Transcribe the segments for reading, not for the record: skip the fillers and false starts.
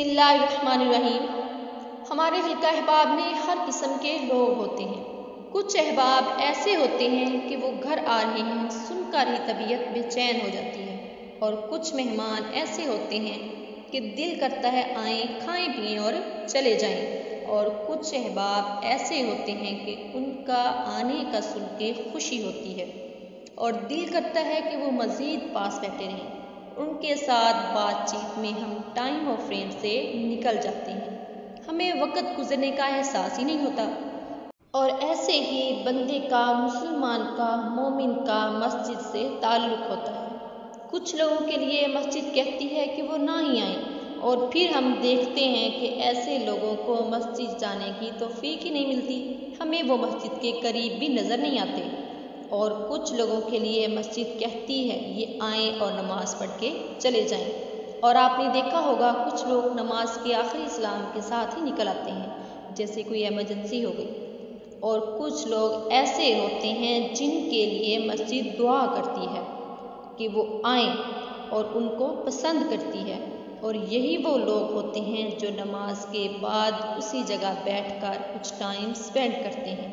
बिस्मिल्लाहिर्रहमानिर्रहीम। हमारे हल्का अहबाब में हर किस्म के लोग होते हैं। कुछ अहबाब ऐसे होते हैं कि वो घर आ रहे हैं, सुनकर ही तबीयत बेचैन हो जाती है, और कुछ मेहमान ऐसे होते हैं कि दिल करता है आएँ, खाएं, पिएं और चले जाएं। और कुछ अहबाब ऐसे होते हैं कि उनका आने का सुन के खुशी होती है और दिल करता है कि वो मज़ीद पास बैठे रहें। उनके साथ बातचीत में हम टाइम और फ्रेम से निकल जाते हैं, हमें वक्त गुजरने का एहसास ही नहीं होता। और ऐसे ही बंदे का, मुसलमान का, मोमिन का मस्जिद से ताल्लुक़ होता है। कुछ लोगों के लिए मस्जिद कहती है कि वो ना ही आए, और फिर हम देखते हैं कि ऐसे लोगों को मस्जिद जाने की तौफीक ही नहीं मिलती, हमें वो मस्जिद के करीब भी नज़र नहीं आते। और कुछ लोगों के लिए मस्जिद कहती है ये आएँ और नमाज़ पढ़ के चले जाएं। और आपने देखा होगा कुछ लोग नमाज के आखिरी सलाम के साथ ही निकल आते हैं, जैसे कोई एमरजेंसी हो गई। और कुछ लोग ऐसे होते हैं जिनके लिए मस्जिद दुआ करती है कि वो आएँ और उनको पसंद करती है, और यही वो लोग होते हैं जो नमाज के बाद उसी जगह बैठकर कुछ टाइम स्पेंड करते हैं,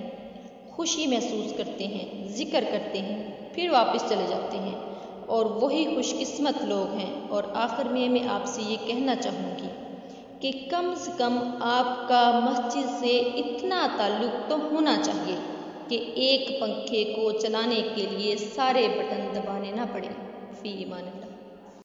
खुशी महसूस करते हैं, जिक्र करते हैं, फिर वापस चले जाते हैं। और वही खुशकिस्मत लोग हैं। और आखिर में मैं आपसे ये कहना चाहूँगी कि कम से कम आपका मस्जिद से इतना ताल्लुक़ तो होना चाहिए कि एक पंखे को चलाने के लिए सारे बटन दबाने ना पड़े। फी ईमान।